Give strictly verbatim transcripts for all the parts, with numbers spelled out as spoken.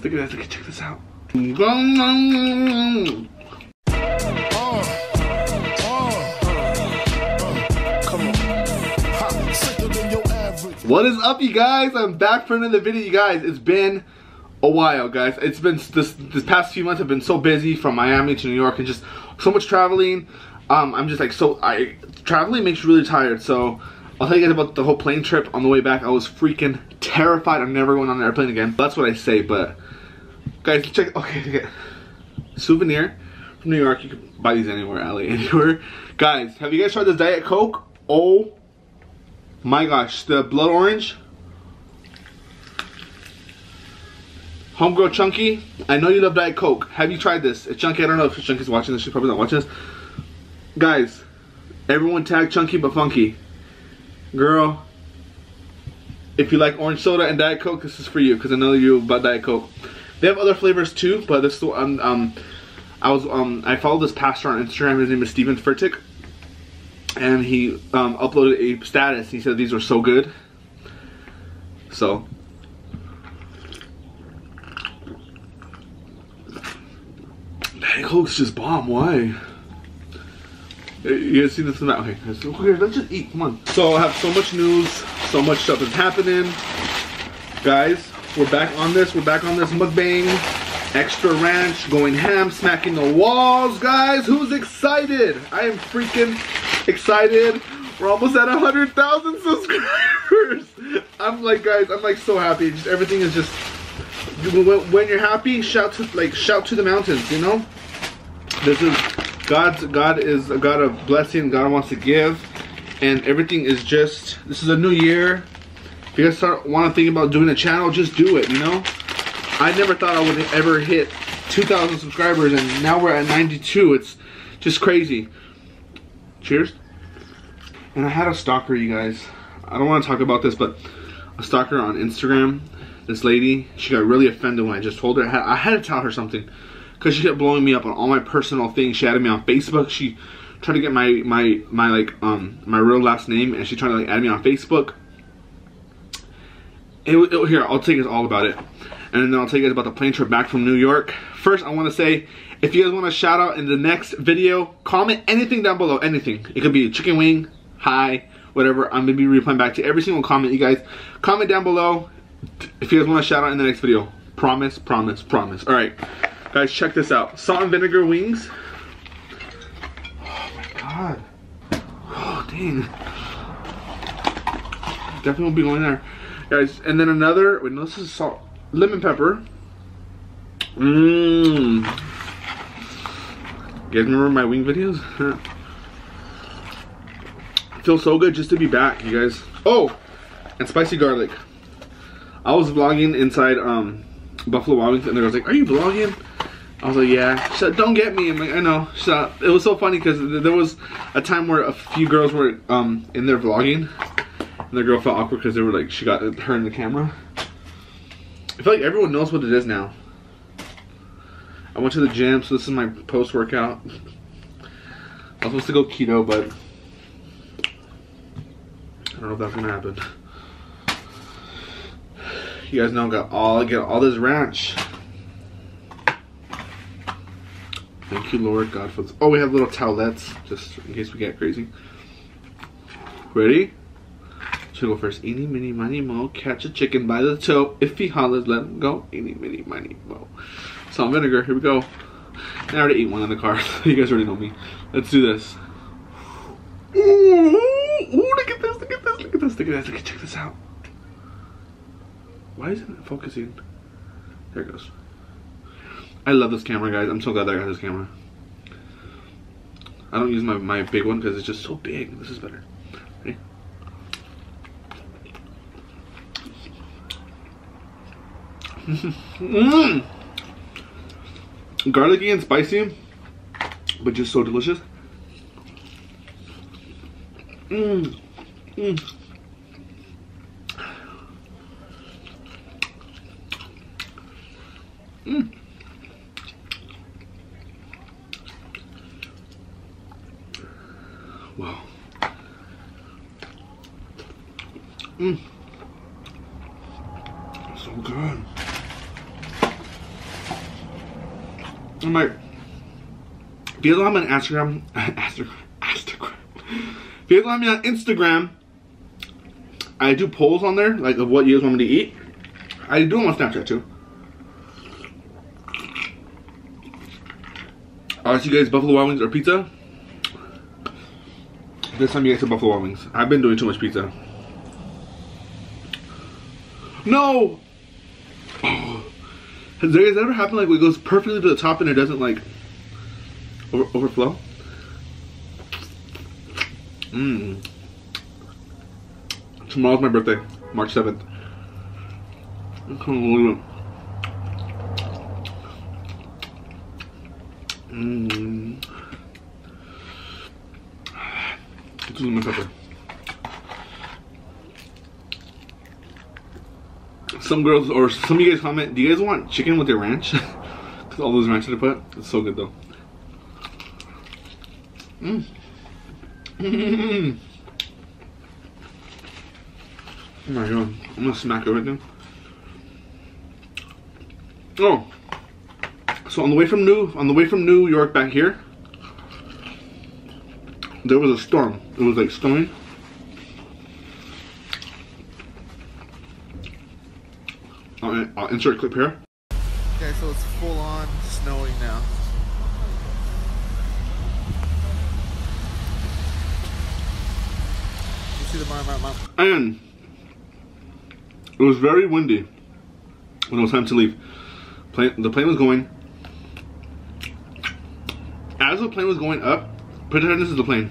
this. Look at this. Look at check this out. What is up, you guys? I'm back for another video, you guys. It's been a while, guys. It's been this this past few months. I've been so busy from Miami to New York and just so much traveling. Um, I'm just like so. I traveling makes you really tired. So I'll tell you guys about the whole plane trip. On the way back, I was freaking terrified. I'm never going on an airplane again. That's what I say, but. Guys, check, okay, okay, souvenir from New York. You can buy these anywhere, L A, anywhere. Guys, have you guys tried this Diet Coke? Oh my gosh, the blood orange. Homegirl Chunky, I know you love Diet Coke. Have you tried this? It's Chunky, I don't know if Chunky's watching this. She's probably not watching this. Guys, everyone tag Chunky but Funky. Girl, if you like orange soda and Diet Coke, this is for you, because I know you about Diet Coke. They have other flavors too, but this um, um I was um I followed this pastor on Instagram. His name is Steven Furtick, and he um, uploaded a status. He said these were so good. So Diet Coke's just bomb. Why? You guys see this in that? Okay, let's just eat. Come on. So I have so much news, so much stuff is happening, guys. We're back on this, we're back on this mukbang. Extra ranch, going ham, smacking the walls, guys. Who's excited? I am freaking excited. We're almost at one hundred thousand subscribers. I'm like, guys, I'm like so happy. Just everything is just, when you're happy, shout to, like, shout to the mountains, you know? This is, God's, God is a God of blessing, God wants to give. And everything is just, this is a new year. If you guys start, want to think about doing a channel, just do it, you know? I never thought I would ever hit two thousand subscribers, and now we're at ninety-two. It's just crazy. Cheers. And I had a stalker, you guys. I don't want to talk about this, but a stalker on Instagram. This lady, she got really offended when I just told her. I had, I had to tell her something, because she kept blowing me up on all my personal things. She added me on Facebook. She tried to get my, my, my, like, um, my real last name, and she tried to, like, add me on Facebook. It, it, here, I'll tell you guys all about it, and then I'll tell you guys about the plane trip back from New York. First, I want to say, if you guys want a shout out in the next video, comment anything down below, anything. It could be chicken wing, hi, whatever. I'm going to be replying back to every single comment, you guys. Comment down below if you guys want a shout out in the next video. Promise, promise, promise. Alright, guys, check this out. Salt and vinegar wings. Oh my god. Oh, dang. Definitely won't be going there. Guys, and then another, wait, no, this is salt, lemon pepper. Mmm. You guys remember my wing videos? Feels so good just to be back, you guys. Oh, and spicy garlic. I was vlogging inside um, Buffalo Wild Wings, and they was like, are you vlogging? I was like, yeah. She's like, don't get me. I'm like, I know. She's like, it was so funny, because there was a time where a few girls were um, in there vlogging. The girl felt awkward because they were like, she got her in the camera. I feel like everyone knows what it is now. I went to the gym, so this is my post-workout. I was supposed to go keto, but I don't know if that's gonna happen. You guys know I got all I get all this ranch. Thank you, Lord God, for this. Oh, we have little towelettes just in case we get crazy. Ready? Should go first. Eeny, mini, miny, mo. Catch a chicken by the toe. If he hollers, let him go. Eeny, mini, miny, mo. Salt and vinegar. Here we go. And I already ate one in the car. You guys already know me. Let's do this. Ooh, ooh, look at this. Look at this. Look at this. Look at this. Look at, check this out. Why isn't it focusing? There it goes. I love this camera, guys. I'm so glad that I got this camera. I don't use my, my big one because it's just so big. This is better. Ready? Mmm, garlicky and spicy, but just so delicious. Mmm, mmm. Mmm. Wow. Mmm. So good. I'm like, because I'm on Instagram, Instagram, Instagram. Because I'm on Instagram, I do polls on there, like of what you guys want me to eat. I do them on Snapchat too. I'll ask you guys Buffalo Wild Wings or pizza. This time you guys said Buffalo Wild Wings. I've been doing too much pizza. No! Oh. Has there guys ever happened like it goes perfectly to the top and it doesn't like over overflow? Mmm. Tomorrow's my birthday, March seventh. I can't believe it. Mmm. It's lemon pepper. Some girls, or some of you guys comment, do you guys want chicken with your ranch? Because all those ranch that I put, it's so good though. Mmm. Mmm. Oh my god, I'm gonna smack everything. Oh. So on the way from New on the way from New York back here, there was a storm. It was like snowing. I'll, I'll insert a clip here. Okay, so it's full on snowing now. You see the mom, mom, mom. And it was very windy when it was time to leave. Plane, the plane was going. As the plane was going up, pretend this is the plane.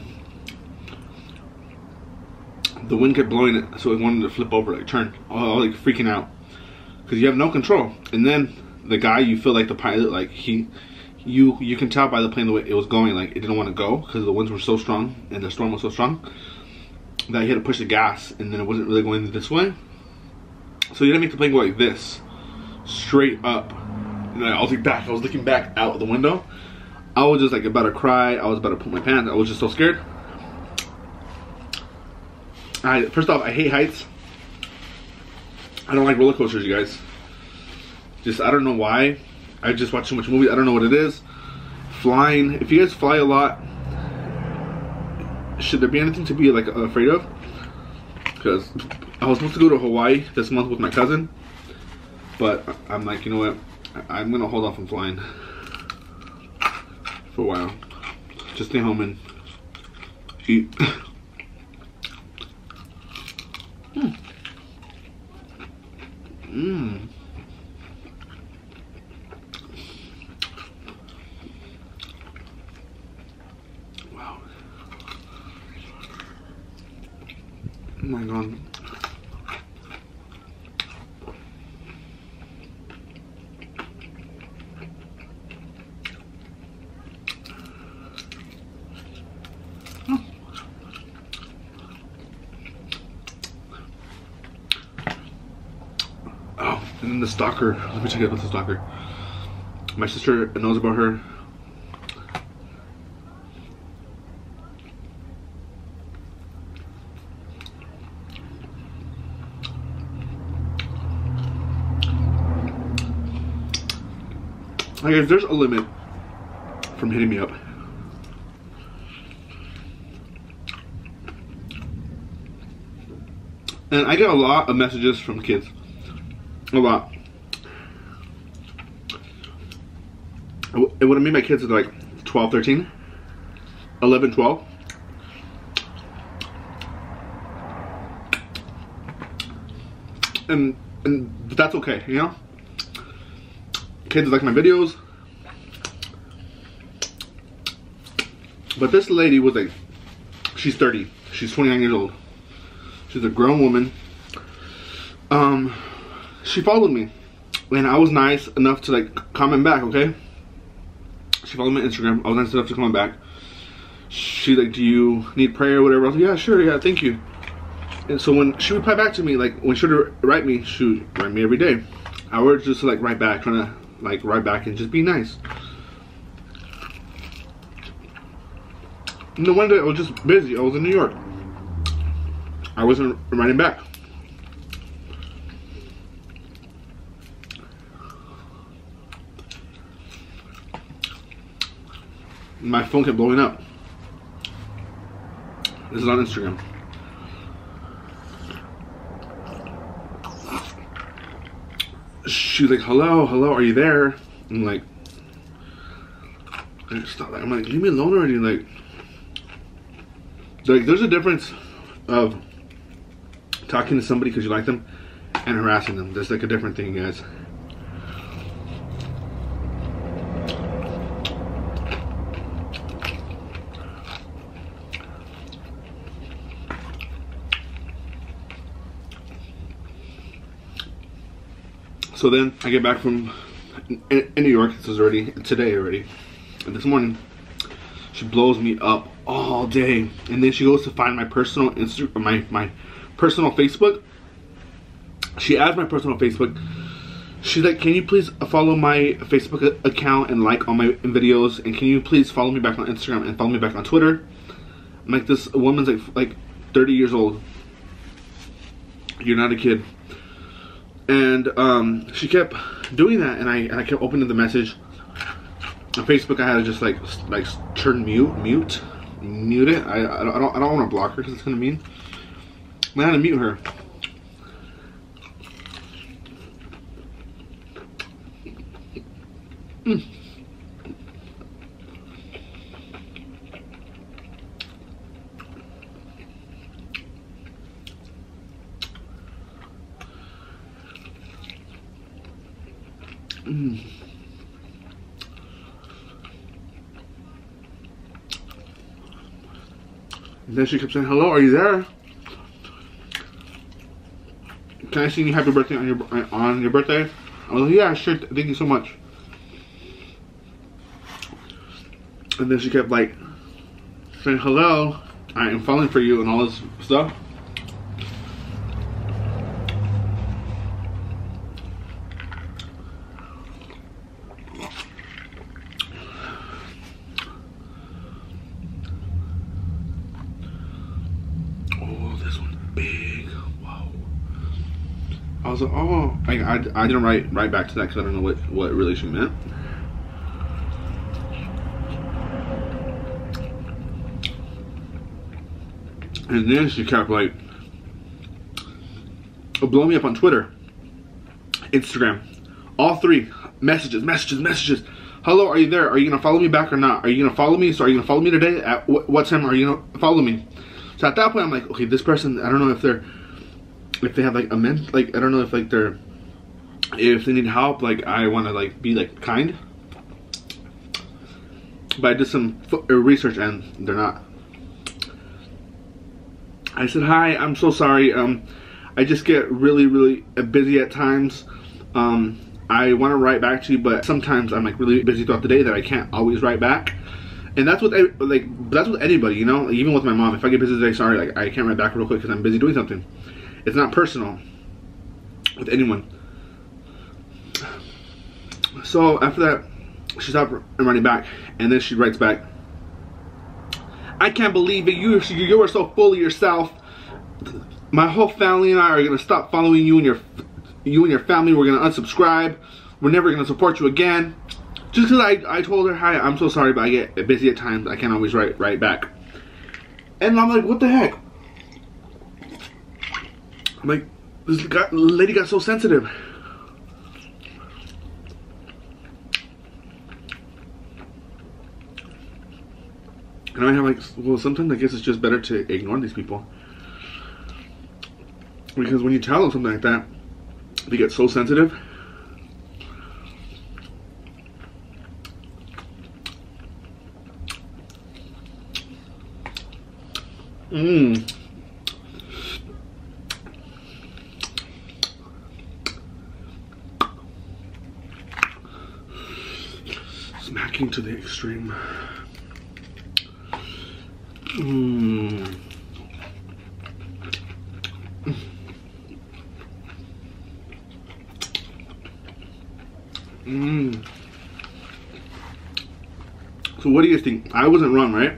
The wind kept blowing it, so it wanted to flip over, like turn. Oh, like freaking out, because you have no control. And then the guy, you feel like the pilot, like he, you, you can tell by the plane the way it was going, like it didn't want to go because the winds were so strong and the storm was so strong that he had to push the gas, and then it wasn't really going this way. So you had to make the plane go like this, straight up. And I was like back. I was looking back out the window. I was just like about to cry. I was about to put my pants. I was just so scared. I, first off, I hate heights. I don't like roller coasters, you guys. Just, I don't know why. I just watch so much movies. I don't know what it is. Flying. If you guys fly a lot, should there be anything to be like afraid of? Because I was supposed to go to Hawaii this month with my cousin. But I'm like, you know what? I'm going to hold off on flying for a while. Just stay home and eat. Mmm. Mmm. Wow. Oh my god. And then the stalker. Let me check out the stalker. My sister knows about her. Like, if there's a limit from hitting me up. And I get a lot of messages from kids. A lot. It would have made my kids like twelve, thirteen, eleven, twelve. And, and that's okay, you know? Kids like my videos. But this lady was like, she's thirty. She's twenty-nine years old. She's a grown woman. Um... She followed me, and I was nice enough to like comment back. Okay, she followed my Instagram. I was nice enough to comment back. She like, do you need prayer or whatever? I was like, yeah, sure, yeah, thank you. And so when she would reply back to me, like when she would write me, she would write me every day. I would just like write back, trying to like write back and just be nice. And then one day I was just busy. I was in New York. I wasn't writing back. My phone kept blowing up. This is on Instagram. She's like, hello, hello, are you there? I'm like, stop that. I'm like, leave me alone already. Like, like there's a difference of talking to somebody because you like them and harassing them. There's like a different thing, guys. So then I get back from in, in New York. This is already today already, and this morning she blows me up all day, and then she goes to find my personal Insta, my my personal Facebook. She adds my personal Facebook. She's like, "Can you please follow my Facebook account and like all my videos, and can you please follow me back on Instagram and follow me back on Twitter?" I'm like, this woman's like like thirty years old. You're not a kid. And um, she kept doing that, and I and I kept opening the message. On Facebook, I had to just like like turn mute, mute, mute it. I I don't I don't want to block her because it's gonna mean. I had to mute her. Mm. Mm. And then she kept saying, "Hello, are you there? Can I sing you happy birthday on your on your birthday?" I was like, "Yeah, sure. Thank you so much." And then she kept like saying, "Hello, I am falling for you," and all this stuff. I was like, oh, I, I, I didn't write right back to that because I don't know what, what really she meant. And then she kept like, blowing me up on Twitter, Instagram, all three, messages, messages, messages. Hello, are you there? Are you going to follow me back or not? Are you going to follow me? So are you going to follow me today? At wh what time are you going to follow me? So at that point, I'm like, okay, this person, I don't know if they're, if they have like a men, like I don't know if like they're, if they need help, like I want to like be like kind, but I did some f research and they're not. I said, hi, I'm so sorry, um I just get really really busy at times, um I want to write back to you, but sometimes I'm like really busy throughout the day that I can't always write back. And that's what I, like that's with anybody, you know, like, even with my mom, if I get busy today, sorry, like I can't write back real quick because I'm busy doing something. It's not personal with anyone. So after that, she's up and running back, and then she writes back, I can't believe it, you, you are so full of yourself. My whole family and I are gonna stop following you and your you and your family. We're gonna unsubscribe. We're never gonna support you again. Just cause I, I told her, hi, I'm so sorry, but I get busy at times. I can't always write right back. And I'm like, what the heck? I'm like, this guy, lady got so sensitive. And I have like, well, sometimes I guess it's just better to ignore these people. Because when you tell them something like that, they get so sensitive. Mmm. Smacking to the extreme. Mm. Mm. So what do you think? I wasn't wrong, right?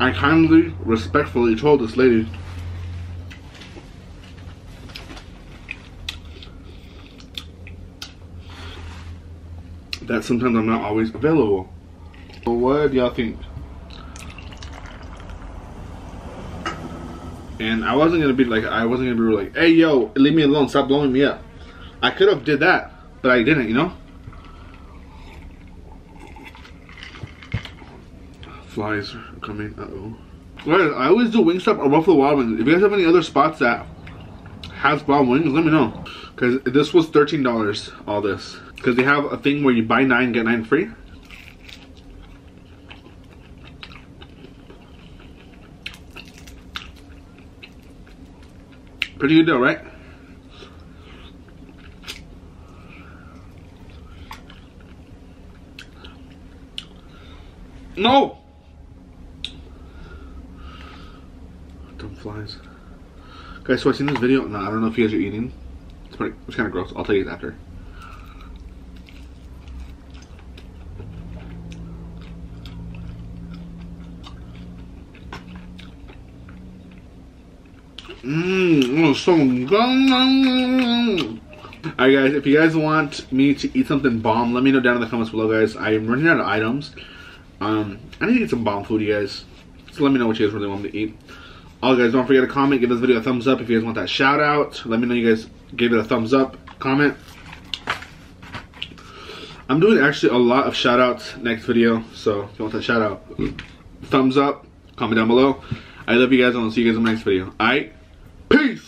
I kindly, respectfully told this lady, that sometimes I'm not always available. Well, what do y'all think? And I wasn't gonna be like, I wasn't gonna be like, hey yo, leave me alone, stop blowing me up. I could have did that, but I didn't, you know? Flies are coming, uh-oh. Well, I always do Wingstop or Buffalo Wild Wings. If you guys have any other spots that has wild wings, let me know. Cause this was thirteen dollars, all this. Cause they have a thing where you buy nine, get nine free. Pretty good deal, right? No! Dumb flies. Guys, so I've seen this video. No, I don't know if you guys are eating. It's, pretty, it's kind of gross. I'll tell you after. Mmm, oh, so good. Alright guys, if you guys want me to eat something bomb, let me know down in the comments below, guys. I am running out of items. Um, I need to get some bomb food, you guys. So let me know what you guys really want me to eat. Also, guys, don't forget to comment. Give this video a thumbs up if you guys want that shout out. Let me know you guys gave it a thumbs up. Comment. I'm doing actually a lot of shout outs next video. So if you want that shout out, thumbs up. Comment down below. I love you guys and I'll see you guys in my next video. Alright? Peace!